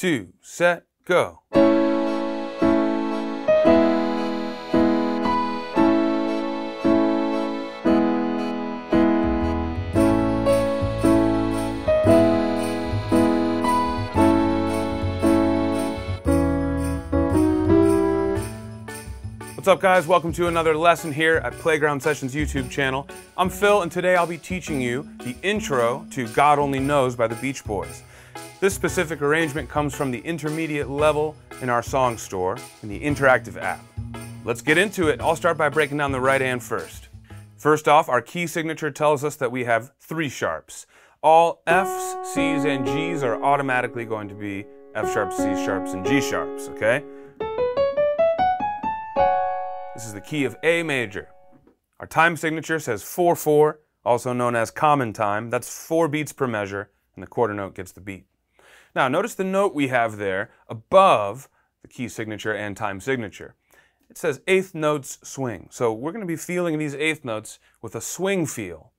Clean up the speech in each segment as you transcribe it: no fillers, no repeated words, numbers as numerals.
two, set, go. What's up guys, welcome to another lesson here at Playground Sessions YouTube channel. I'm Phil and today I'll be teaching you the intro to God Only Knows by the Beach Boys. This specific arrangement comes from the intermediate level in our song store in the interactive app. Let's get into it. I'll start by breaking down the right hand first. First off, our key signature tells us that we have three sharps. All Fs, Cs, and Gs are automatically going to be F sharps, C sharps, and G sharps, okay? This is the key of A major. Our time signature says 4/4, also known as common time. That's 4 beats per measure, and the quarter note gets the beat. Now, notice the note we have there above the key signature and time signature. It says eighth notes swing. So we're going to be feeling these eighth notes with a swing feel.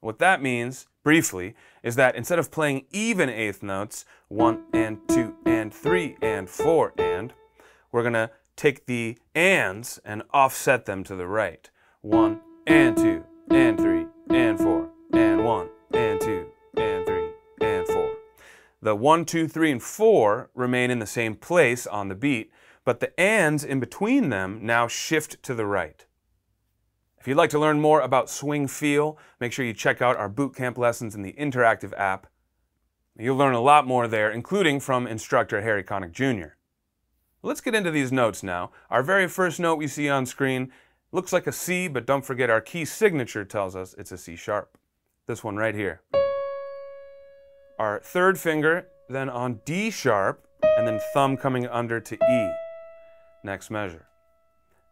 What that means, briefly, is that instead of playing even eighth notes, 1 and 2 and 3 and 4 and, we're going to take the ands and offset them to the right. 1 and 2 and 3 and 4 and 1 and 2 and 3 and 4. The 1, 2, 3, and 4 remain in the same place on the beat, but the ands in between them now shift to the right. If you'd like to learn more about swing feel, make sure you check out our bootcamp lessons in the interactive app. You'll learn a lot more there, including from instructor Harry Connick Jr. Let's get into these notes now. Our very first note we see on screen looks like a C, but don't forget our key signature tells us it's a C sharp. This one right here. Our third finger, then on D sharp, and then thumb coming under to E. Next measure.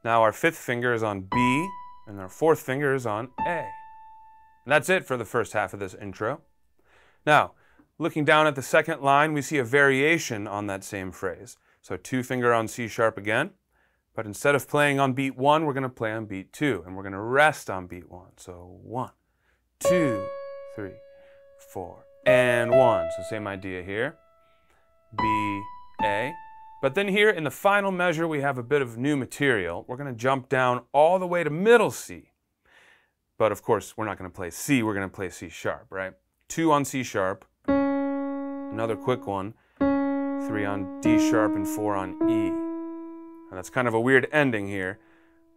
Now our fifth finger is on B, and our fourth finger is on A. And that's it for the first half of this intro. Now, looking down at the second line, we see a variation on that same phrase. So two finger on C sharp again, but instead of playing on beat 1, we're going to play on beat 2, and we're going to rest on beat 1. So 1, 2, 3, 4, and 1. So same idea here, B, A. But then here in the final measure, we have a bit of new material. We're going to jump down all the way to middle C. But of course, we're not going to play C, we're going to play C sharp, right? 2 on C sharp, another quick one. 3 on D sharp and 4 on E. And that's kind of a weird ending here,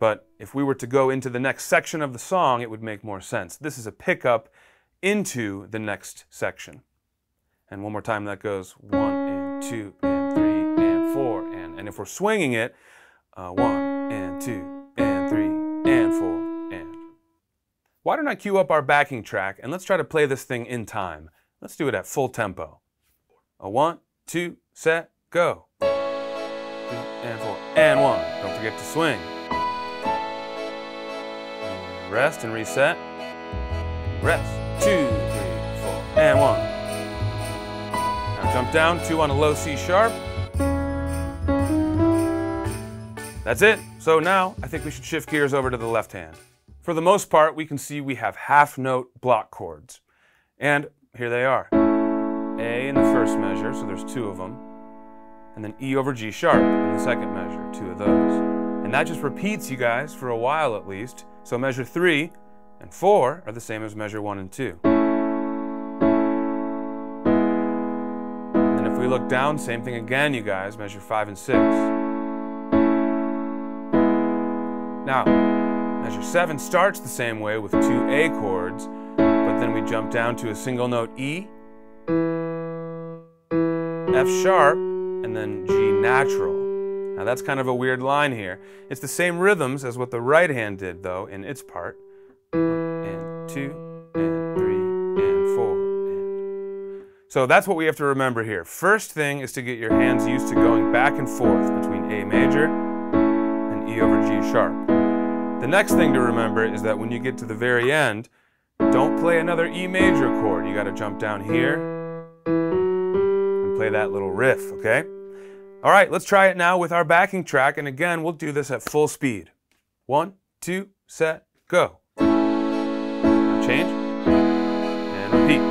but if we were to go into the next section of the song, it would make more sense. This is a pickup into the next section. And one more time that goes 1 and 2 and 3 and 4 and. And if we're swinging it, 1 and 2 and 3 and 4 and. Why don't I cue up our backing track and let's try to play this thing in time. Let's do it at full tempo. A 1, 2, set, go. 3 and 4 and 1. Don't forget to swing. And rest and reset. Rest. 2, 3, 4 and 1. Now jump down. 2 on a low C sharp. That's it. So now I think we should shift gears over to the left hand. For the most part, we can see we have half note block chords, and here they are. A in the first measure, so there's 2 of them, and then E over G sharp in the second measure, 2 of those. And that just repeats, you guys, for a while at least. So measure 3 and 4 are the same as measure 1 and 2. And then if we look down, same thing again, you guys, measure 5 and 6. Now, measure 7 starts the same way with 2 A chords, but then we jump down to a single note E, F sharp, and then G natural. Now that's kind of a weird line here. It's the same rhythms as what the right hand did though in its part. 1 and 2 and 3 and 4 and. So that's what we have to remember here. First thing is to get your hands used to going back and forth between A major and E over G sharp. The next thing to remember is that when you get to the very end, don't play another E major chord. You got to jump down here. Play that little riff, okay? All right, let's try it now with our backing track, and again, we'll do this at full speed. 1, 2, set, go. Now change and repeat.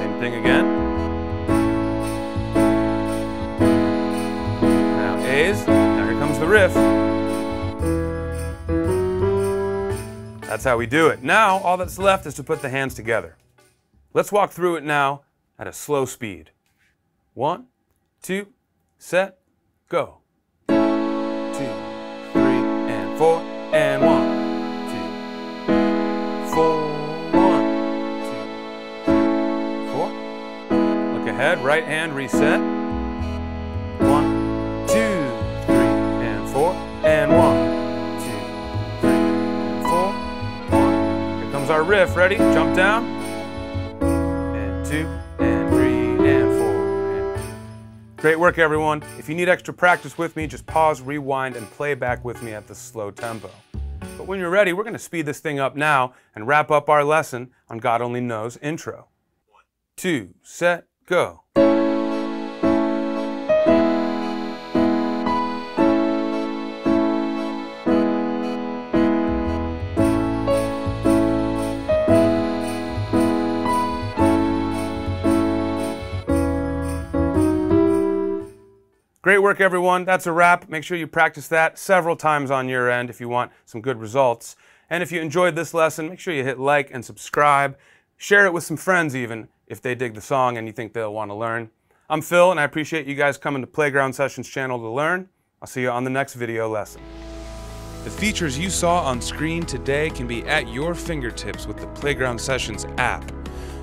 Same thing string again. Now A's, now here comes the riff. That's how we do it. Now all that's left is to put the hands together. Let's walk through it now at a slow speed. 1, 2, set, go. 2, 3, and 4, and 1, 2, 4. 1, 2, 3, 4. Look ahead, right hand reset. 1, 2, 3, and 4, and 1, 2, 3, and 4. 1. Here comes our riff. Ready? Jump down. And 2, and 3, and 4. And... Great work, everyone. If you need extra practice with me, just pause, rewind, and play back with me at the slow tempo. But when you're ready, we're going to speed this thing up now and wrap up our lesson on God Only Knows intro. 1, 2, set, go. Great work, everyone. That's a wrap. Make sure you practice that several times on your end if you want some good results. And if you enjoyed this lesson, make sure you hit like and subscribe. Share it with some friends even if they dig the song and you think they'll want to learn. I'm Phil, and I appreciate you guys coming to Playground Sessions channel to learn. I'll see you on the next video lesson. The features you saw on screen today can be at your fingertips with the Playground Sessions app.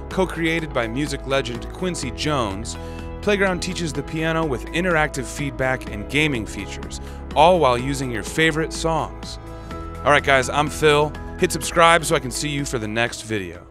Co-created by music legend Quincy Jones, Playground teaches the piano with interactive feedback and gaming features, all while using your favorite songs. All right, guys, I'm Phil. Hit subscribe so I can see you for the next video.